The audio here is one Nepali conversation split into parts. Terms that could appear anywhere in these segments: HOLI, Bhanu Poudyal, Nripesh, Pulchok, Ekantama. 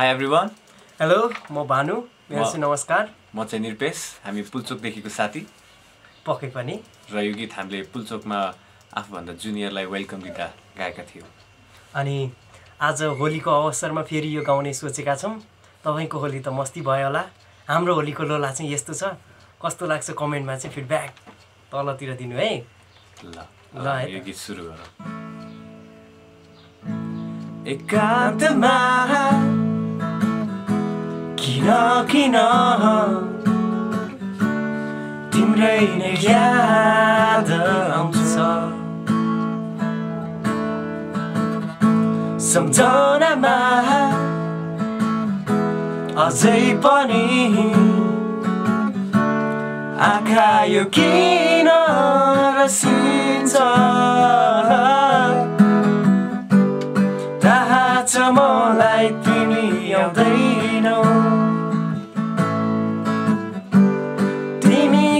Hi everyone. Hello, I'm Bhanu. Namaskar. I'm Nripesh. I'm Pulchok देखेको साथी. पक्कै पनि र यो गीत हामीले पुलचोकमा आफुभन्दा जुनियरलाई वेलकम दिँदा गाएका थियौ अनि आज होलीको अवसरमा फेरि यो गाउने सोचेका छौं तपाईको होली त मस्ती भयो होला हाम्रो होलीको लोला चाहिँ यस्तो छ कस्तो लाग्छ कमेन्टमा चाहिँ फिडब्याक तलतिर दिनु है ल ल यो गीत सुरु गरौँ एकान्तमा किन किन तिम्रै नै याद आउँछ सम्झनामा अझै पनि आँखा यो किन रसिन्छ थाहा छ मलाई तिमी आउँदैनौ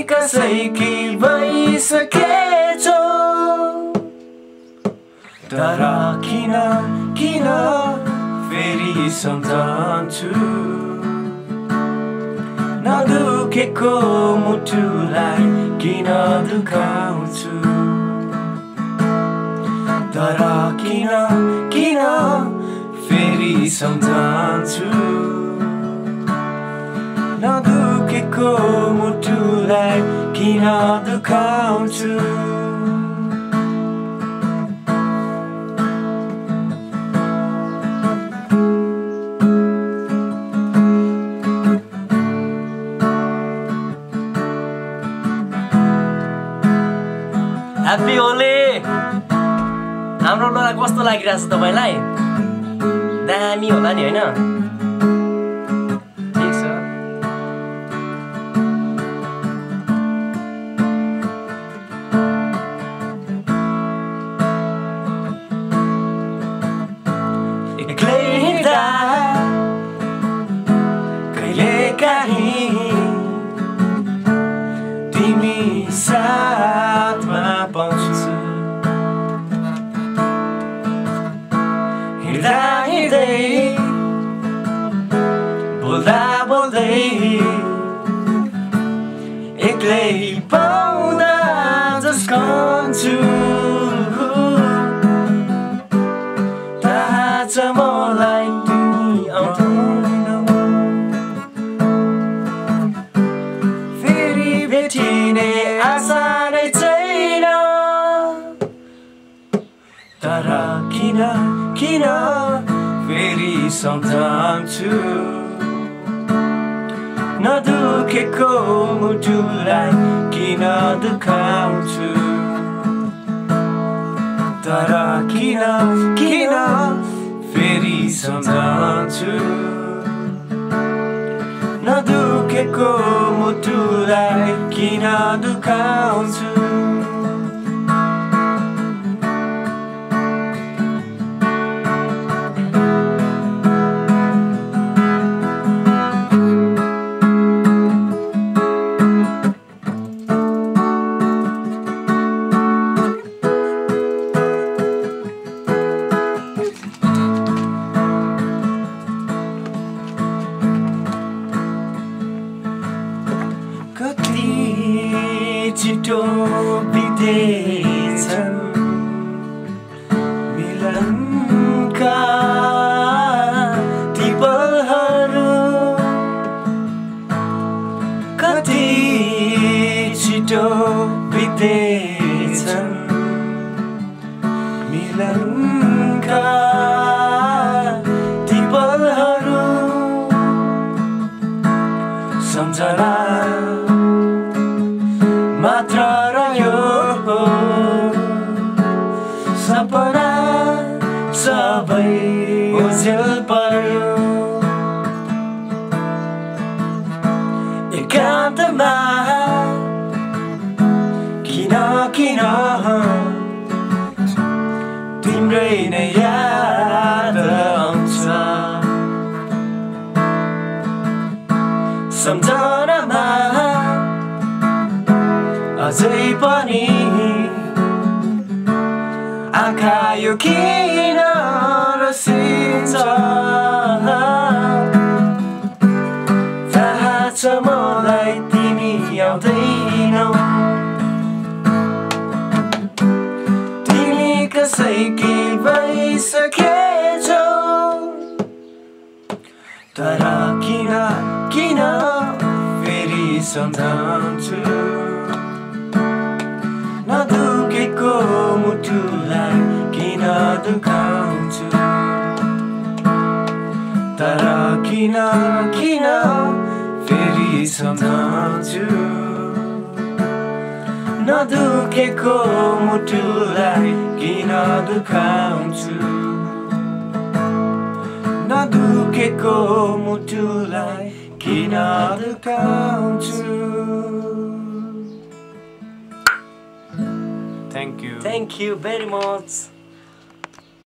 कसैकी भइसकेछौ तर किन किन फेरि सम्झन्छु नदुखेको मुटुलाई किन दुखाउँछु तर किन किन फेरि सम्झन्छु नदुखेको मुटुलाई किन दुखाउँछु ह्याप्पी होली हाम्रो लोला कस्तो लागिरहेछ तपाईलाई दामी होला नि हैन तिमी साथमा पाउँछु हिँड्दा हिँड्दै बोल्दा बोल्दै एक्लै पाउँदा जस्कन्छु थाहा छ मलाई तिमी आउँछौ तर किन किन फेरि सम्झन्छु नदुखेको मुटुलाई किन दुखाउँछु तर किन किन फेरि सम्झन्छु नदुखेको मुटुलाई किन दुखाउँछु छिटो बितेछन् मिलनका ती पलहरू कति छिटो बितेछन् मिलनका ती पलहरू सम्झना मात्र रह्यो सपना सबै ओझेल पर्यो एकान्तमा किन किन तिम्रै नै याद आउँछ सम्झनामा अझै पनि आँखा यो किन रसिन्छ सकेछौ तर किन किन फेरि सम्झन्छु नदुकेको मुटुलाई किन दुखाउँछु तर किन किन फेरि सम्झन्छु नदुखेको मुटुलाई किन दुखाउँछु नदुखेको मुटुलाई किन दुखाउँछु Thank you very much.